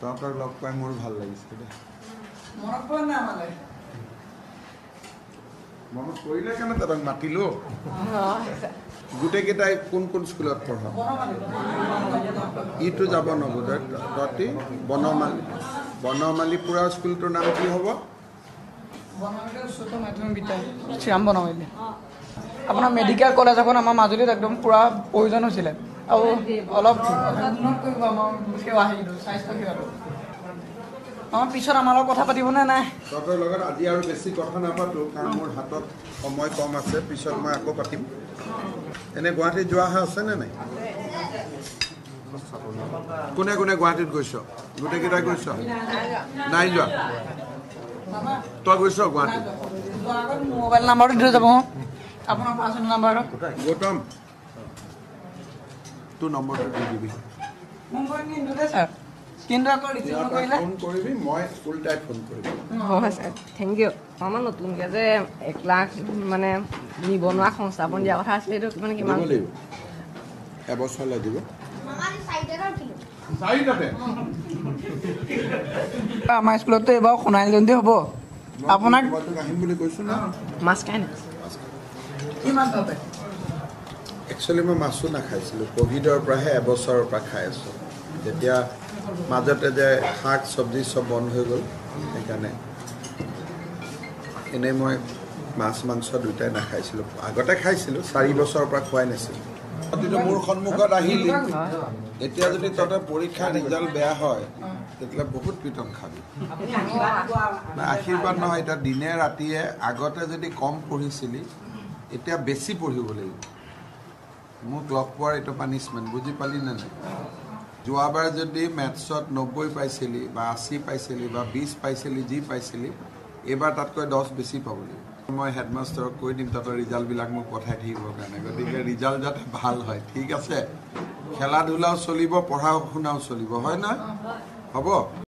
तो आपका लग पाए मोर ভাল লাগিছে রে মনত পড়ে না আমারে মনত কইলে কেন তরং মাটিলো গুটে কেটাই কোন কোন স্কুলত পড়া ইটো যাব নগদত ততি বনমালী বনমালী পুরা স্কুলটোর নাম কি হবো বনমালী ছোট মাধ্যমিক বিদ্যালয় শ্রীরাম বনমালী अपना मेडिकल कॉलेज अपन आम माजुली एकदम पूरा प्रयोजन होছিলে আৰু অলপ উন্নত কৰিব আমাৰ সেৱা আহিলো স্বাস্থ্য সেৱা আমাৰ পিছত আমাৰ কথা পাতিব নে নাই ডক্টৰ লগত আজি আৰু বেছি কথা নাপাতো কাৰণ মোৰ হাতত সময় কম আছে পিছত মই আকৌ পাতিম এনে গুৱাহাটী যোৱা আছে নে নাই কোনে কোনে গুৱাহাটীত গৈছ গোটেই কিটা গৈছ নাই যোৱা তই গৈছ গুৱাহাটী মোবাইল নাম্বাৰটো দি যাব अपना पासन नंबर गोटम तू नंबर दे दिबी नंबर नि दे सर केन्द्र को रिसीव কইলা फोन करबी মই ফুল টাইপ फोन करबी हो सर थैंक यू मामा নতুন কে যে 1 लाख माने নিবনুৱা সংস্থাপন দিয়া কথা আছে এটো মানে কি মান এবছৰ লাগিব মামা সাইডে রাখিলো সাইডতে আমাৰ স্কুলতে এবাৰ কোনাইল জন্তি হ'ব আপোনাক কত আহিম বুলি কৈছো না মাস কাইন एक्चुअली मैं मासो नाखाइছিলোঁ कोविडर पर এবছৰৰ পৰা খাই আছো যেতিয়া মাজতে যে শাক সবজি সব বন্ধ হৈ গল এখানে এনে মই মাছ মাংস দুটাই নাখাইছিলোঁ আগতে খাইছিলোঁ 4 বছৰৰ পৰা খোৱাই নাছিলোঁ তেতিয়া মোৰ সন্মুখত আহিলি এতিয়া যদি ততে পৰীক্ষা ৰিজাল্ট বেয়া হয় তেতিয়া বহুত পিটন খাবি আশীৰ্বাদ নহয় এটা দিনে ৰাতিয়ে আগতে যদি কম পঢ়িছিলি इतना बेसि पढ़व लगे मोक लग पार पानिशमेंट बुझी पाली ना जो बार जो मेथ्स 90 पाई 80 पाई 20 पाई जी पाई एबार तक 10 बेसि पा लगे मैं हेडमास्टरक कह दी तर रिजाल्ट मैं पठाई गति के रिजाल्ट जो भल है ठीक है खेला धूलाओ चलो पढ़ा शुनाओ चलो है ना हम।